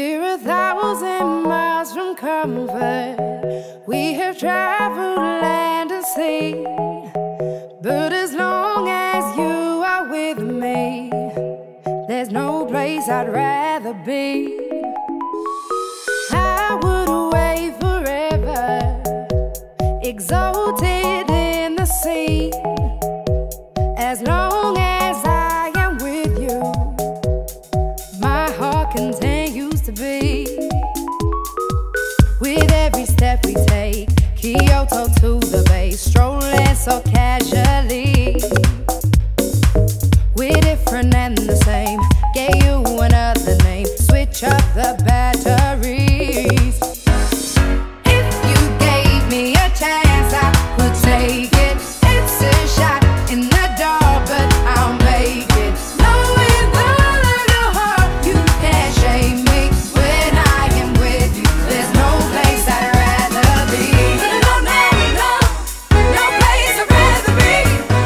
We're 1,000 miles from comfort. We have traveled land and sea, but as long as you are with me, there's no place I'd rather be. I would away forever, exalted in the sea, as long as I am with you, my heart continues to beat. With every step we take, Kyoto to the bay, strolling so casually. We're different and the same, gave you another name, switch up the batteries. If you gave me a chance, I would take it. It's a shot in the dark, but I'll make it. Knowing the little heart, you can't shame me. When I am with you, there's no place I'd rather be. No, no, no, no, no place I'd rather be.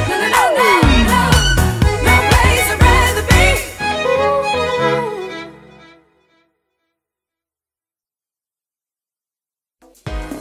No, no, no, no, no, no place I'd rather be.